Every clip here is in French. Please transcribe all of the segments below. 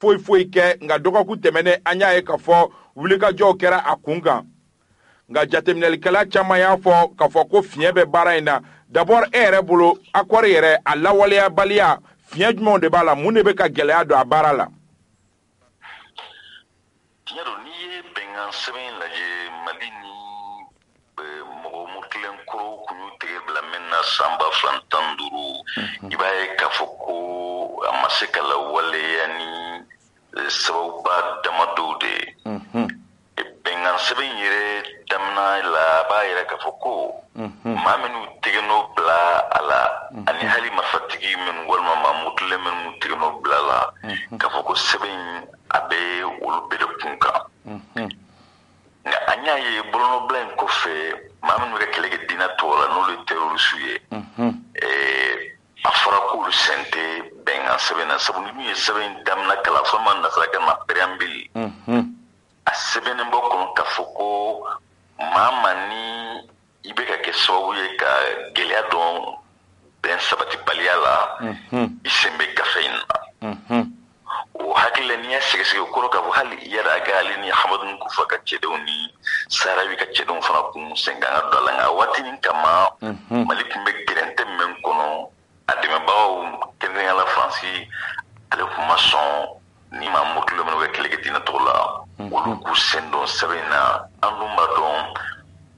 foyi foyi kɛ nga dɔgɔkun tɛmɛnen an y'a ye k'a fɔ wulikajɔw kɛra a kun kan nga jateminɛlikɛla caman y'a fɔ k'a fɔ ko fiɲɛ bɛ baara in na d'abord e yɛrɛ bolo akɔri yɛrɛ a lawaleyabaliya fiɲɛ jumɛnw de b'a la mun de bɛ ka gɛlɛya don a baara la. Tiɲɛ don n'i ye bɛnkan sɛbɛn lajɛ Mali ni mɔgɔ murutilenkɔrɔw kun y'u tɛgɛ bila mɛnna san 2015 i b'a ye k'a fɔ ko a ma se ka lawaleya ni sababuba damadɔw de ye. Bɛnkan sɛbɛn yɛrɛ damna la b'a yɛrɛ k'a fɔ ko maa minnu tɛgɛnɔ bila a la ani hali marifatigi minnu walima maa murutilen minnu tɛgɛnɔ bila a la k'a fɔ ko sɛbɛn a bɛ olu bɛɛ de kun kan nka an y'a ye bolonɔbila in kɔfɛ maa minnu bɛ kɛlɛ kɛ diinɛ tɔw la n'olu ye terroriste ye a fɔra k'olu sen tɛ bɛnkan sɛbɛn na sabu ni min ye sɛbɛn damina kalanso ma nasarakɛ na pɛrɛnbili a sɛbɛnnen bɔ kɔnɔ k'a fɔ ko mama ni i bɛ ka kɛ sababu ye ka gɛlɛya dɔn bɛn sabatibaliya la i sen bɛ gafe in na o hakili la n'i y'a sɛgɛsɛgɛ o kɔrɔ k'a fɔ hali yɛrɛ a ka ale ni Hamadu Kufa ka cɛdenw ni Saharawi ka cɛdenw fana kun sen kan ka don a la nka waati nin kama Mali tun bɛ gɛrɛntɛ min kɔnɔ a dɛmɛbagaw kɛrɛnkɛrɛnnenya la Faransi ale kun ma sɔn ni maa murutilen minnu bɛ kɛlɛ kɛ diinɛtɔgɔ la olu k'u sen don sɛbɛn na an dun b'a dɔn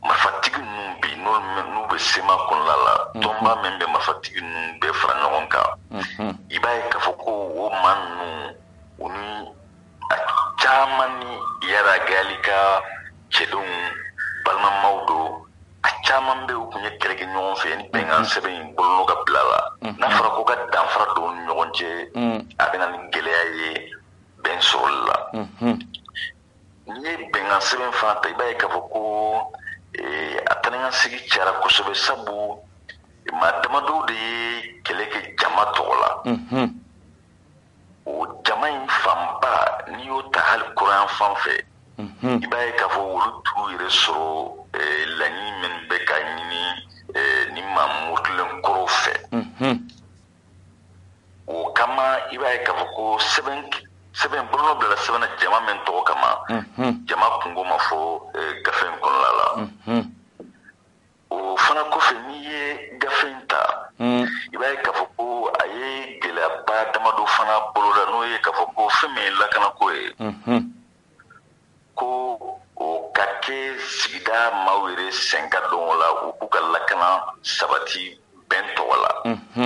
marifatigi ninnu bi n'u bɛ sema kɔnɔna la tɔnba min bɛ marifatigi ninnu bɛɛ fara ɲɔgɔn kan i b'a ye k'a fɔ ko o maa ninnu u ni a caman ni yɛrɛ gali ka cɛdenw balimamaw don a caman bɛ u tun ye kɛlɛ kɛ ɲɔgɔn fɛ ni bɛnkan sɛbɛn in bolonɔ ka bila la n'a fɔra ko ka danfara don u ni ɲɔgɔn cɛ a bɛ na ni gɛlɛya ye bɛn sɔrɔli la. Ni bɛnkan sɛbɛn fana ta i b'a ye k'a fɔ ko a tɛnɛkansigi cayara kosɛbɛ sabu maa damadɔw de ye kɛlɛ kɛ jama tɔgɔ la o jama in fanba n'i y'o ta hali kuran fan fɛ i b'a ye k'a fɔ olu t'u yɛrɛ sɔrɔ laɲini minnu bɛ ka ɲini ni maa murutilenkɔrɔw fɛ o kama i b'a ye k'a fɔ ko sɛbɛn bolonɔ bilala sɛbɛn na jama min tɔgɔ kama jama kungo ma fɔ gafe in kɔnɔna la o fana kɔfɛ n'i ye gafe in ta i b'a ye k'a fɔ ko a ye gɛlɛyaba damadɔ fana boloda n'o ye k'a fɔ ko fɛn min ye lakanako ye ko o ka kɛ sigida maaw yɛrɛ sen ka dɔn o la u k'u ka lakana sabati bɛn tɔgɔ la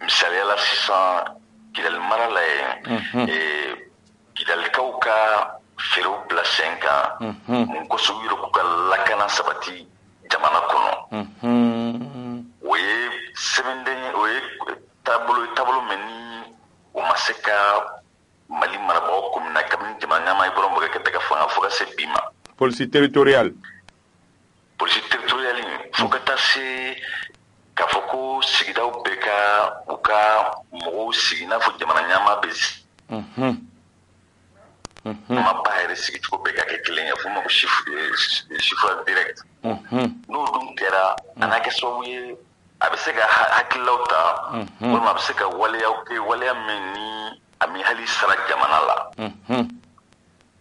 misaliya la sisan Kidal mara la ye kidalikaw ka feerew bila sen kan mun kosɔn u yɛrɛ k'u ka lakana sabati jamana kɔnɔ o ye sɛbɛnden o ye taabolo min ni o ma se ka Mali marabagaw kun minɛ kabini jamana ɲɛmaa Ibrahim Boubacar Keita ka fanga fo ka se bi ma. Police territoriale. Police territoriale in fo ka taa se. K'a fɔ ko sigidaw bɛɛ ka u ka mɔgɔw sigi n'a fɔ jamana ɲɛmaa bɛ sigi kuma ba yɛrɛ sigicogo bɛɛ ka kɛ kelen ye a bɛ fɔ o ma ko chiffre direct n'o dun kɛra a n'a kɛ sababu ye a bɛ se ka hakililaw ta walima a bɛ se ka waleyaw kɛ waleya min ni a bɛ hali sara jamana la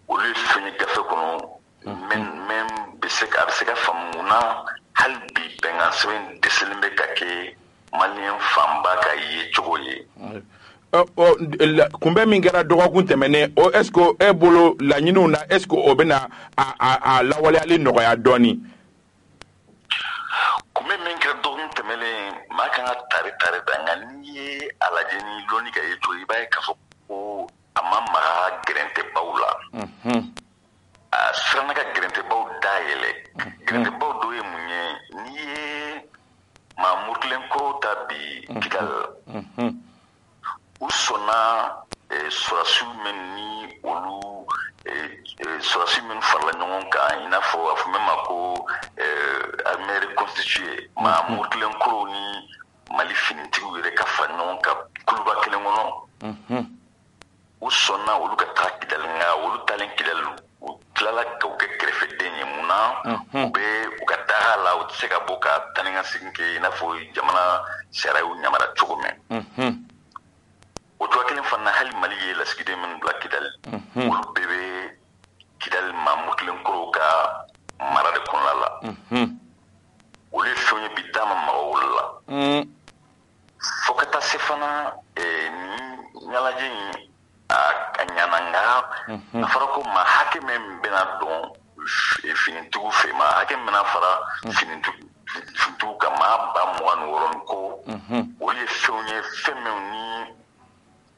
olu ye fɛn ye gafe kɔnɔ min bɛ se ka a bɛ se ka faamu munna. Hali bi bɛnkan sɛbɛn dɛsɛlen bɛ ka kɛ maliyɛn fanba ka ye cogo ye. Kunbɛn min kɛra dɔgɔkun tɛmɛnen o est ce que e bolo laɲiniw na est ce que o bɛna a lawaleyali nɔgɔya dɔɔni. Kunbɛn min kɛra dɔgɔkun tɛmɛnen maa kan ka tari da nka n'i ye a lajɛ ni lɔnni ka ye cogo i b'a ye k'a fɔ ko a ma maga gɛrɛntɛbaw la. A siranna ka gɛrɛntɛbaw dayɛlɛ gɛrɛntɛbaw dɔ ye mun ye n'i ye maa murutilenkɔrɔw ta bi Kidal u sɔnna sɔrasiw min ni olu sɔrasi minnu farala ɲɔgɔn kan i n'a fɔ a fɔ min ma ko armée reconstituée maa murutilenkɔrɔw ni Mali finitigiw yɛrɛ ka fara ɲɔgɔn kan kuluba kelen kɔnɔ u sɔnna olu ka taa Kidal nka olu talen Kidal tilala k'u kɛ kɛrɛfɛden ye mun na u bɛ u ka daga la u tɛ se ka bɔ ka tani ka segin kɛ i n'a fɔ jamana sariyaw ɲamara cogo min o cogoya kelen fana hali Mali ye lasigi na farako ma hakimen binadon fintu fema hakimen na fara fintu kama ba mwan woronko wole shonye femeni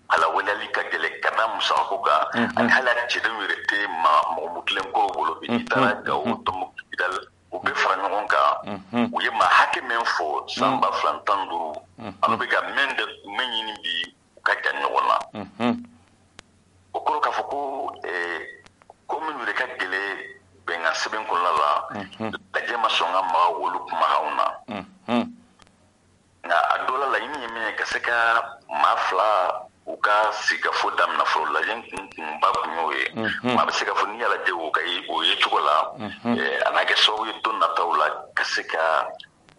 ala walali ka gele kana musakuga an halal chidumurete ma mutlem ko bolo bitara gawo to kidal obe frangonka uye ma hakimen fo samba flantanduru alobega mende menyini bi kakanyo wala okoro kafuko commune de Kadele benga seben ko lala tajema songa ma wolu kuma hauna na adola la yimi yemi kaseka mafla uka sigafo damna fro la yenkun kumba kunyoe ma sigafo ni ala dewo kai oye chokola anake so yeto na taula kaseka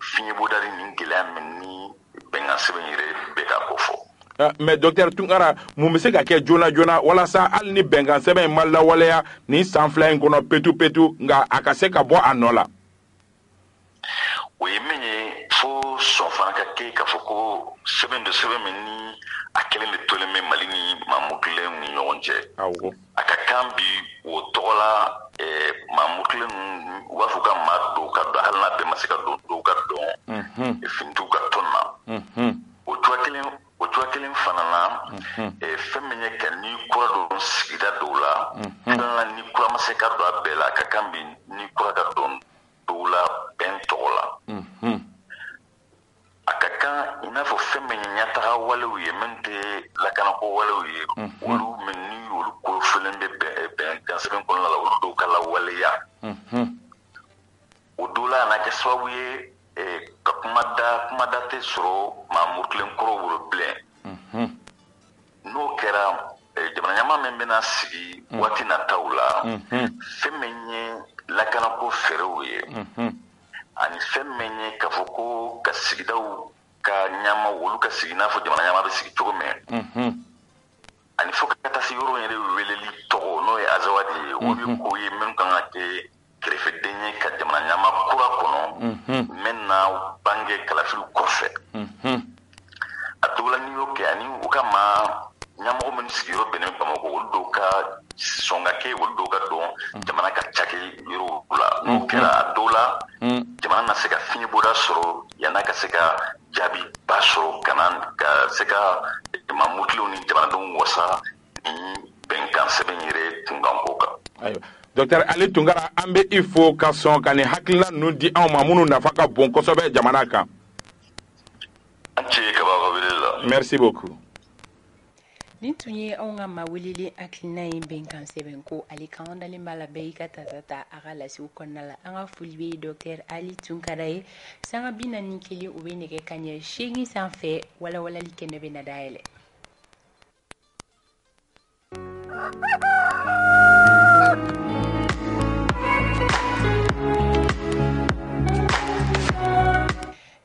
fini bodari ningila menni benga seben ire beka kofo. Mais docteur Tungara, mon monsieur qui est Jona, voilà ça, al ni bengan sebe mal la walea, ni sans flingue qu'on a pétou, nga akaseka bo anola. Oui, mais faut son fankake kafoko, semaine de semaine ni à quel est le toleme malini mamoukle nyonje. Ah oui. Akakambi ou tola mamoukle wafuka mado kado halna demasika do kado. Et fintu katona. O tuwa kelen fanana fɛn min ye ka ni kura don sigida dɔw la ni kura ma se ka don a bɛɛ la ka kan bi ni kura ka don dɔw la bɛn tɔgɔ la a ka kan i n'a fɔ fɛn min ye ɲɛtaga walew ye min tɛ lakanako walew ye olu min ni olu kolofɛlen bɛ bɛn gansɛbɛn kɔnɔna la olu dɔw ka lawaleya o dɔw la a na kɛ sababu ye kumada tɛ sɔrɔ maamurutilenkɔrɔ worobilen n'o kɛra jamana ɲɛmaa min bɛna sigi waati nataw la fɛn min ye lakanako fɛɛrɛw ye ani fɛn min ye k'a fɔ ko ka sigidaw ka ɲɛma olu ka sigi n'a fɔ jamana ɲɛmaa bɛ sigi cogo min ani fo ka taa se yɔrɔ yɛrɛ weleli tɔgɔ n'o ye azawadi ye o ye ko ye minnu kan ka kɛ kerefɛden ye ka jamana ɲɛma kura kɔnɔ maintenant bange kalafili kɔfɛ a dɔwla n'i y'o kɛ ani u ka ma ɲɛmɔgɔ minnu sigiyɔrɔ bɛnnen Bamakɔ olu dɔw ka sɔn ka kɛ olu dɔw ka dɔn jamana ka cakɛ yɔrɔw la n'o kɛra a dɔw la jamana na se ka fiɲɛbɔda sɔrɔ yan'a ka se ka jaabiba sɔrɔ ka se ka mamutilew ni jamanadenw wasa ni bɛnkan sɛbɛn yɛrɛ tunkanko kan. Docteur Ali Tungara, ambe ifo kason kane hakila nous di an mamounu nafaka bon kosobe jamanaka. Merci beaucoup. Nintunye onga mawilili aklina yimbenkan sebenko alikanda limbala beika tatata agala si ukonala anga fuliwe docteur Ali Tungara sanga bina nikili uweneke kanye shengi sanfe wala wala likene benadaele.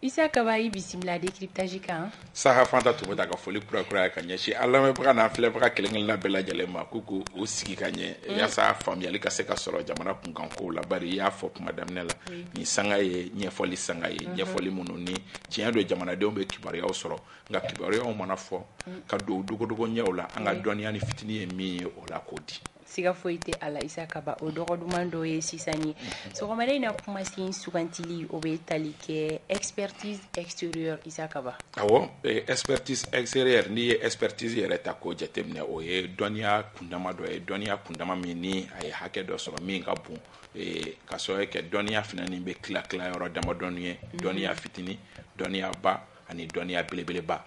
Issa Kabayi bisimila décryptage kan Saha Fanta to bota ka foli kura ka nyashi Allah me bra na fle bra kelengel na bela jalema kuku o sigi ka nye ya sa famille ali ka se ka soro jamana kun kan ko la bari ya fop madame nela ni sanga ye nye foli sanga ye nye foli mununi tiya do jamana de ombe kibari ya soro nga kibari ya o manafo ka do dogo nye ola anga doniani fitini emi ola kodi siga foite ala isakaba odorodumando ye sisani so komane na kuma sin sukantili obetalike expertise extérieure isakaba awo expertise extérieure ni expertise yere tako jetemne oye donia kundama do e donia kundama mini ay hake do so min ka bon e kaso ke donia finani be kla kla yoro dama donie donia fitini donia ba ani donia belebele ba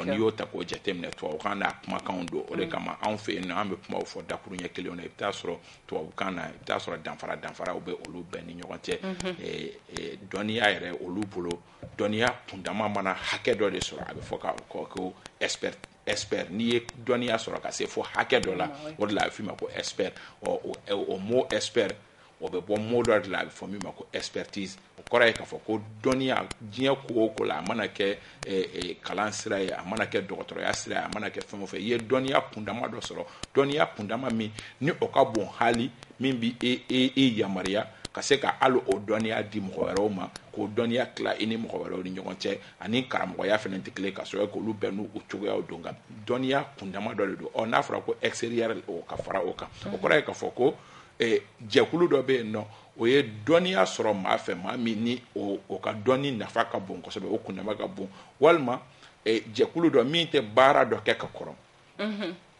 on y ota ko jatemne to wakana kuma kando ole kama anfe na ambe kuma ofo dakurunye keleona itasoro to wakana itasoro danfara obe olube ni nyote donia ere olubulo donia pundama mana hakedo de soro abefoka ko expert ni donia soro ka se fo hakedo la odla fima ko expert o mo expert obe bon modor la fomi mako expertise kora ka foko donia jien ko la manake kalansira ya manake docteur ya sira ya manake fomo fe ye donia kundama do soro donia kundama mi ni okabon hali min bi ya maria kase ka alo odoniya di mkowero ma ko odoniya kla ini mkowero ni nyongonche ani karamko ya fenente kle kasoe ko lu benu uchugo ya odonga doniya kundama dole do ona fra ko exterior o ka fara o ka okora ka foko e jekulu do be no oye doniya soro ma fe ma mini o ka doni nafa ka bon ko se be o kundama ka bon walma e jekulu do mi te bara do keka korom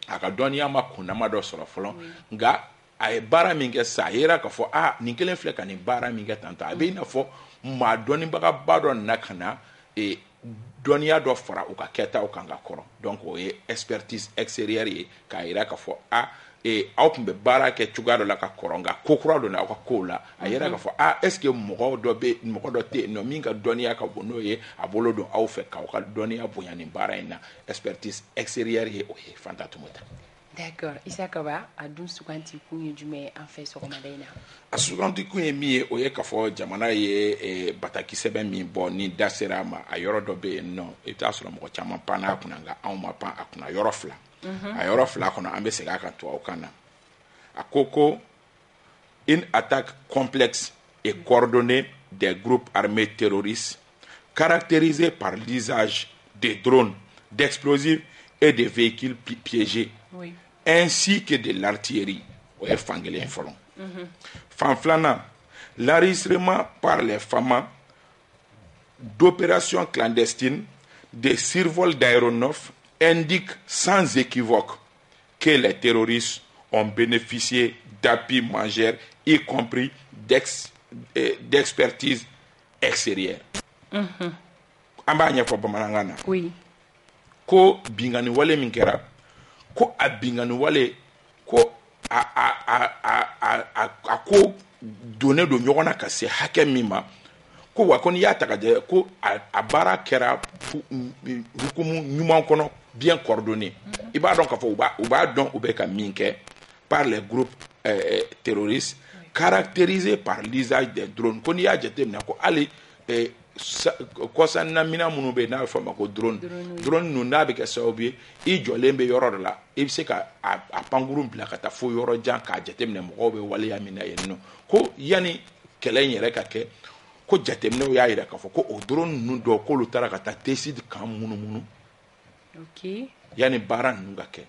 aka doniya ma kundama do soro folon nga ay bara minga saira ka fo a ninkelen fleka ni bara minga tanta abina fo ma doni baga baro nakana e doniya do fara o ka keta o kanga koro donc o expertise extérieure ka ira ka fo a e autumn be bara ke chugado la ka koronga kokura do na ka kola ayira ka fo a est ce que mo do be mo do te no minga doniya ka bonoye abolo do au fe ka o ka doniya bunya ni bara ina expertise extérieure o he fantatumota. D'accord. Isakaba a dun suganti kunye jume en fait sur Madina. A suganti kunye mi oye kafo jamana ye bataki seben mi boni dasera ma ayoro dobe no eta sur mo chama pana kunanga an ma pan akuna yorofla. Ayorofla kono ambe sega ka to okana. Akoko une attaque complexe et coordonnée des groupes armés terroristes caractérisée par l'usage des drones, d'explosifs et des véhicules piégés. Oui. Ainsi que de l'artillerie. Fanflana, l'enregistrement par les FAMA d'opérations clandestines, des survols d'aéronefs indique sans équivoque que les terroristes ont bénéficié d'appuis mangères, y compris d'expertise extérieure. Oui. Ko bingani wale minkera ko abingani wale ko a ko donner do nyona ka se hakemima ko wakoni ya takaje ko abara kera hukumu nyuma kono bien coordonné iba donc afo uba donc ubeka minke par les groupes terroristes caractérisés par l'usage des drones koni ya jete na ko ali kosa na mina munube na fama ko drone no na be ka saobi I jolembe yoro la e se ka a pangurum plakata fo yoro jan ka jatemne mo be wale ya mina yenno ko yani kelenye reka ke ko jatemne o ya ira ka fo ko o drone no do ko lu tara kata teside kan munumunu okay yani baran nunga ke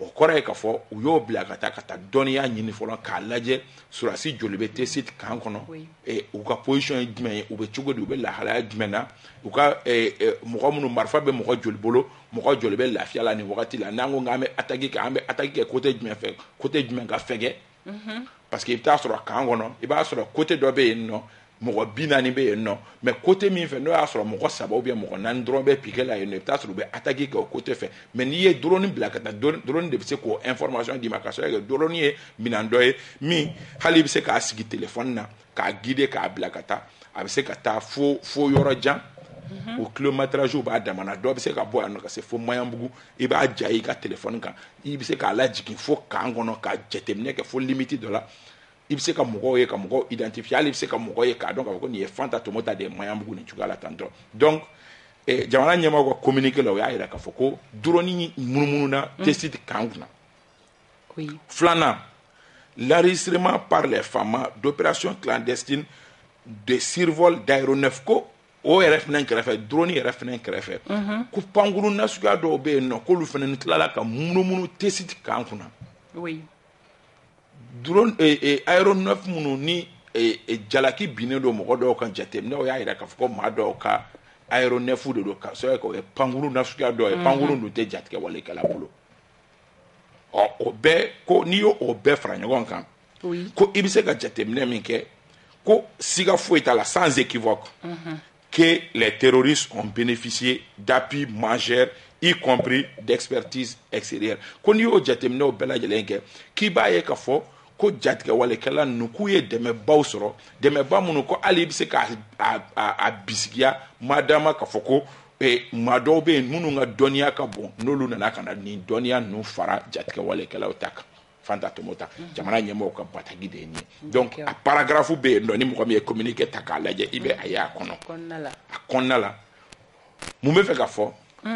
o kore ka fo u yo blakata kata doniya nyini fo ka laje sura si jolbe tesite kan kono e u ka position dime u be chugo du be la hala dimena u ka mo marfa be mo jolbolo mo jolbe la fi ala ni wakati la nango ngame attaquer côté dime fe côté dime ga fege parce que ifta sura kan kono iba sura côté do be no mo binani be no mais côté mi fe no asura mo saba ou bien mo nan drone be piquer la no ifta sura be attaquer ko côté fe mais ni ye drone blakata drone de se ko information di makaso e drone ye minandoye mi halib se ka asigi téléphone na ka guider ka blakata a se ka ta fo yoro jan au kilométrage ba damana do be se ka boya no ka se fo mayambugu e ba jayi ka téléphone ka i be se ka la jikin fo ka ngono ka jetemne ke fo limite de la il sait comme quoi et comme quoi identifier il sait comme quoi et donc avec une fanta tomata des moyens beaucoup ne chugala tantro donc et jamana nyama ko communiquer la ya ira ka foko droni munumuna testit kangna oui flana l'enregistrement par les FAMA d'opérations clandestines de survol d'aéronefs ko ORF nan krefe droni RF nan krefe ku panguru na suga do be no ko lu fenen klala ka munumunu testit kangna oui drone et aéronef mununi et jalaki binedo mogodo kan jatemne o ya ira ka fko mado ka aéronefu de do ka so ko e panguru nasuka do e panguru no te jatke wale kala bulo o obe ko niyo obe franyo gonka ko ibise ka jatemne minke ko siga fuita la sans équivoque que les terroristes ont bénéficié d'appuis majeurs y compris d'expertise extérieure ko niyo jatemne o bela jelenke ki baye ka fo ko jatke wala kala nukuye deme bausoro deme bamuno ko alib se ka a bisikia madama ka foko e madobe nunu nga donia ka bon nolu na kana ni donia no fara jatke wala kala otaka fanta tomota jamana nyemo ka patagi de ni donc a paragraphe be ndoni mo me communiquer takala je ibe aya kono konnala mumbe fe ka fo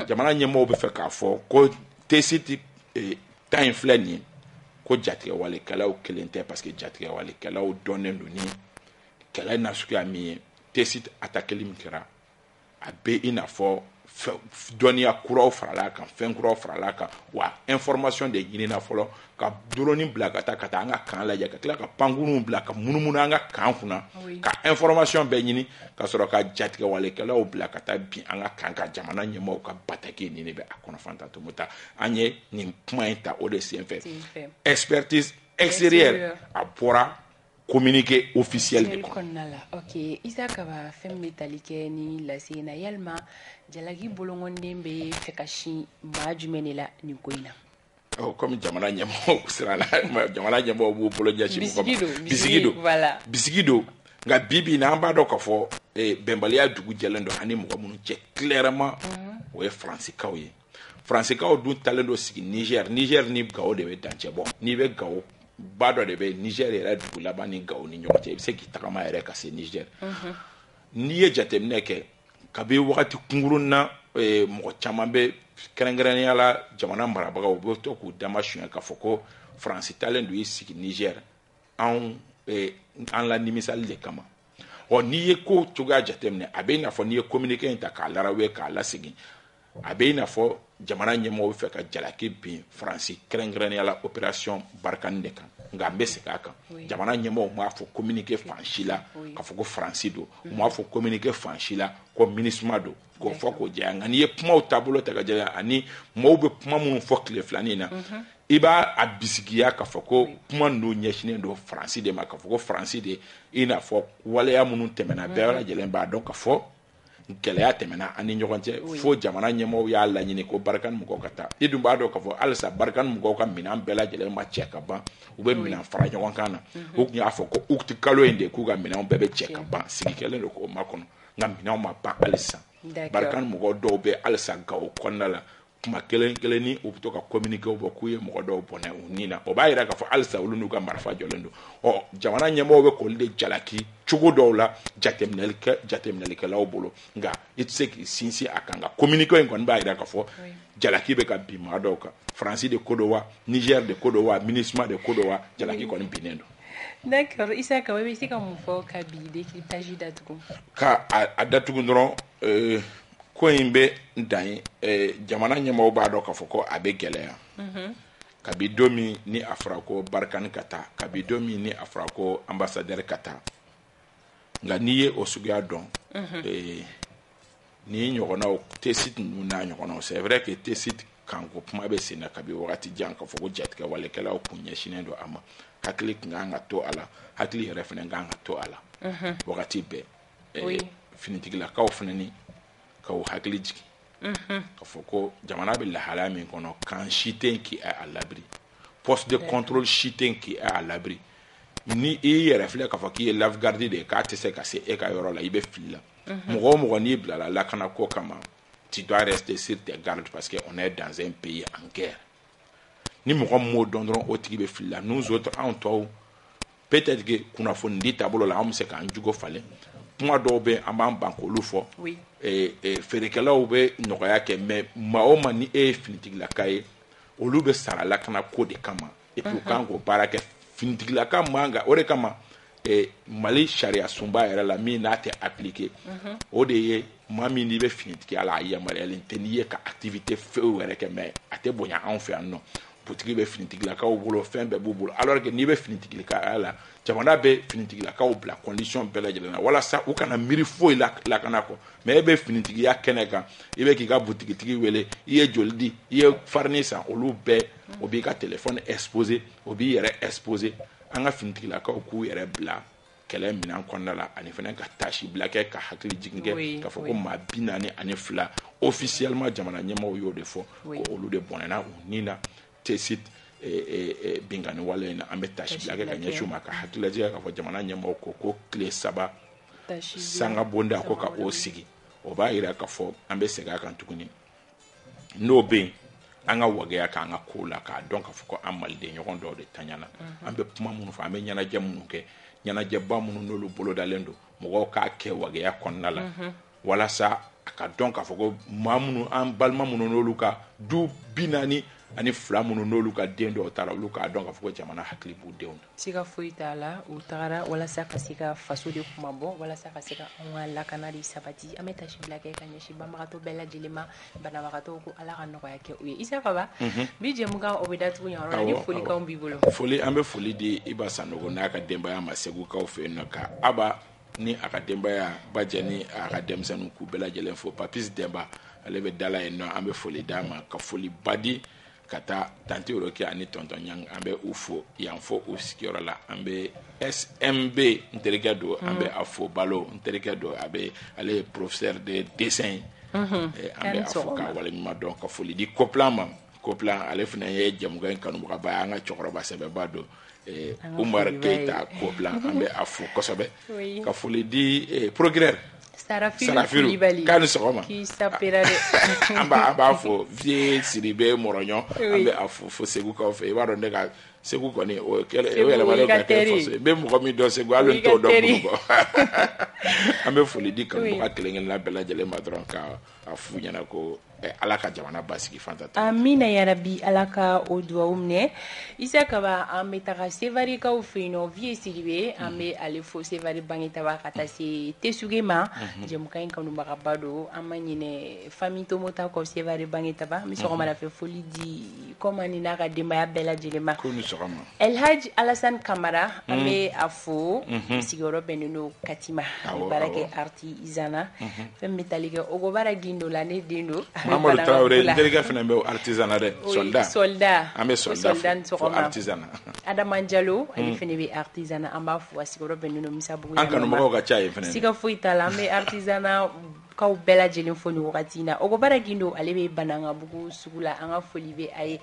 jamana nyemo be fe ka fo ko tesiti time flani ko jatigɛ wale kalaw kelen tɛ parce que jatigɛ wale kalaw dɔnnen don ni kala nasuguya min ye tesit attaquer min kɛra a bɛ i n'a fɔ dɔnniya kuraw farala kan fɛn kuraw farala kan wa information de ɲinina fɔlɔ ka dɔrɔnin bila ka taa an ka kan lajɛ ka tila ka pankurun bila ka munumunu an ka kan kunna ka information bɛɛ ɲini ka sɔrɔ ka jatigɛ walekɛlaw bila ka taa bin an ka kan ka jamana ɲɛmɔgw ka bataki ɲini bɛ a kɔnɔ fantantomo ta an ye nin kuma in ta o de senfɛ expertise extérieure a bɔra communiqué officiel de OK Isa Kaba femme métallique ni la sena yalma jalagi bolongonden be fekashi majumenela ni koina oh comme jamana nyamo sira la jamana nyamo bo bolonjashi bisigido voilà bisigido nga bibi na amba do kafo e bembalia dugu jelendo ani mo mun che clairement we français kaoye français kaoye du talendo sigi Niger ni gao de be danche bon ni be gao Bado de be Niger era du labani gao ni nyote ebe se kitama era ka se Niger niye jatemne ke kabe wakati kunguruna mo chamambe kerengrenia la jamana marabaga oboto ku damashin ka foko France talent du sik Niger en la nimisal de kama o niye ko tuga jatemne abena fo niye communiquer ta ka larawe ka la sigi abena fo jamana nyemo fe ka jalaki bi France kerengrenia la opération Barkhane de kan nga mbese kaka jamana nyemo mo afo communiquer franchila ka foko France do mo afo communiquer franchila ko MINUSMA do ko foko janga ni pmo tablo ta gaja ani mo be pmo mun fok le flanina iba abisigia ka foko pmo ndo nyeshine do France de ma ka foko France de ina fo wala ya munun temena be wala jelen ba do ka fo kelea temena ani nyogonje fo jamana nyemo ya la nyine ko Barkhane muko kata idum ba do ka fo alsa Barkhane muko ka minan bela jele ma cheka ba ube minan fara nyogon kana hukni afoko ukti kaloende ku ga minan bebe cheka ba sigikele do ko makono ngam minan ma ba alsa Barkhane muko do be alsa ga o konala kuma kelen ni obuto ka communiquer obokuye muko do bona unina obayira ka fo alsa ulunu ka marfa jolendo o jamana nyemo be ko le jalaki chugo dola jatemnelke la obolo nga itseki sinsi akanga communiquer ngon bayira ka fo jalaki be ka bima doka France de Kodowa Niger de Kodowa MINUSMA de Kodowa jalaki kon binendo d'accord Isa Kaba be sika mo fo ka bi décryptage d'atgo ka adatgo ndron ko imbe ndan jamana nyema oba do kafoko abegelea kabidomi ni afrako Barkhane kata kabidomi ni afrako ambassadeur kata nganiye osuga don ni nyogona tesit nuna nyogona c'est vrai que tesit kango pma be sina kabi wakati janka foko jetka wale kala okunyeshine ndo ama hakli nganga to ala hakli refne nganga to ala wakati be finitigila ka ofneni ka hakiliji ka foko jamana bil halami kono kan shiten ki a l'abri poste de contrôle shiten ki a l'abri ni e reflet ka faki l'afgardi de ka tse ka se e ka yoro la ibe filla mo ni bla la kana ko kama tu dois rester sur tes gardes parce que on est dans un pays en guerre ni mo dondron o tibe filla nous autres en toi peut-être que kuna fondi tabolo la am se kan jugo fale moi dobe amam banko lufo et ferikela obe noya ke mais maoma ni e finitigla kai olube sara la kana code kama et puis kango para ke finitigla kama nga ore kama et mali sharia sumba era la mina te appliquer odeye mami ni be finitigla la ya mali teniye ka activité feu were ke mais ate bonya on fait non pour tribe finitigla ka obolo fin be bobolo alors que ni be finitigla ka la jamana be finitigla ka obla condition bela jelena wala sa o kana miri fo la kana ko mais be finitigla keneka ibe ki ka boutique wele iye joldi iye farnisa olu be obi ka téléphone exposé obi yere exposé anga finitigla ka ku yere bla kele minan konnala ani fena ka tashi bla ka hakli jignge ka foko ma binani ani fla officiellement jamana nyema o yo de fo ko olu de bonena unina site bingani wala ina ametashi blaga kanya chuma ka hatulaje ka jamana nyema ko clé saba sanga bonda ko ka osigi obaira ka fo ambese ka kan tukuni no be anga wage ya ka anga kula ka donka fuko amalde nyon do de tanyana ambe puma munu fa amenya na jamu ke nyana jabba munu no lu bolo dalendo mugo ka ke wage ya konnala wala sa ka donka fuko mamunu am balma munu no luka du binani ani flamu no luka dendo otara luka donga fuko jamana hakli budewna sika foita la utara wala saka sika fasudi kumabo wala saka sika onwala kanali sabati ameta shibla ke kanyeshi bamarato bella dilema bana wakato ko ala kanoko yake uye isaka ba bije muga obidatu nyoro ni foli ka mbibolo foli ambe foli di ibasanogo naka demba ya masegu ka ofena ka aba ni akademba ya bajani akademsa nuku bella jelen fo papis demba alebe dala eno ambe foli dama ka foli badi kata tante uroki ani tonton yang ambe ufo yanfo uskiora la ambe SMB ntelegado ambe afo balo ntelegado abe ale professeur de dessin ambe afo ka wala mi madon ka foli di coplan ale fina ye jamga en kanu ba anga chokro ba sebe bado Umar Keita coplan ambe afo kosobe ka foli di progrès Sarafiru Kanu Soma qui s'appellera Amba Abafo Vie Siribe Morognon Ambe Afo Seguka Fe Waronega Segukoni Okel Ewele Maleka Fose Be Mokomi Do Segualo Nto Do Bugo Ambe Foli Di Kanu Akelengel La Bella Jele Madronka Afu Nyanako alaka jamana basiki fantata amina ya rabbi alaka odwa umne isaka ba ametara sevari ka ofino vie silibe ame ale fo sevari bangita ba kata si tesugema jemukain kanu marabado amanyine famito mota ko sevari bangita ba mi sokoma na fe folie di koma ni na ka demba bela jelema ko mi sokoma El Hadj Alassane Camara ame afo sigoro benino katima barake arti izana femme metalike ogobara gindo lane dindo Mamadou Traoré, délégué finalement artisanat, soldat, amé soldat, artisanat. Adam Anjalo, il finit artisanat, amba fouassi gros benono misabou. Anka no mago gacha il finit. Si ka fouita l'amé artisanat, ka ou bella jeli foni wakatina. Ogobara gindo alebe bananga bugu sugula anga folive ay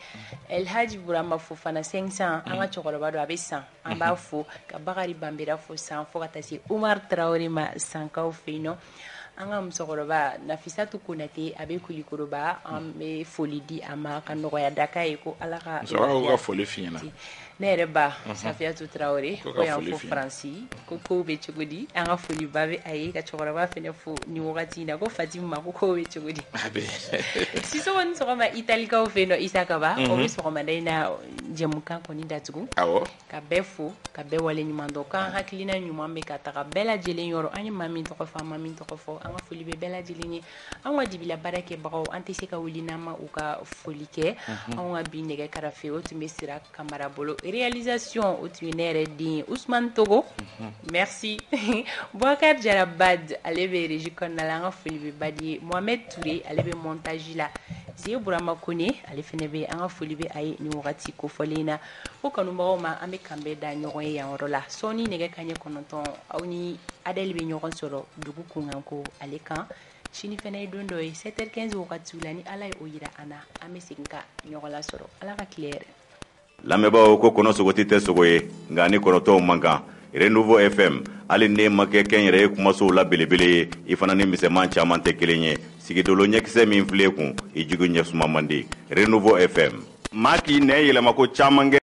El Hadj Burama Fofana 500 anga chokoroba do abe 100 amba fou ka bagari bambira fo 100 fo katasi Omar Traoré ma 100 ka ofino. Angam sokoroba nafisa tukunate abe kulikoroba ambe folidi ama kanoya daka eko alaka sokoroba foli fina nereba Safia Traoré ko ya fo Franci ko ko be chugudi anga foli babe aye ka sokoroba fene fo ni wakati na ko Fatima ko be chugudi abe si so won sokoma italika ofeno isaka ba o sokoma daina jemuka ko ni datugu awo ka befo ka be wale ni mandoka haklina nyuma me kataka bela jelen yoro anyi mami to ko fa mami to ko fo anga foli be bela jelen anwa dibila barake bawo antiseka wulina ma uka folike anwa binege karafe o tumesira kamara bolo réalisation au tunnel de Ousmane Togo. Merci. Bouakar Djarabad, alebe rejikonalanga folibe badi Mohamed Touré, alebe montagila. Zio Burama Kone, alefenebe anga folibe ay niwati ko folena. O kanumba ma ame kambe da nyoye ya rola. Soni nege kanye kononton awni adel be nyoron solo dugu kunganko alekan. Chini fenay dondoy 7h15 wakati ulani alay oyira ana ame sinka nyorola solo. Alaka claire. Lameba uko kono sogotite sogoye ngani konoto manga Renouveau FM ali ne makeken re kumaso la belebele ifanani misema chama tekelenye sigidolo nyekse minfleku ijugo nyesuma mandi Renouveau FM maki ne yele mako chamange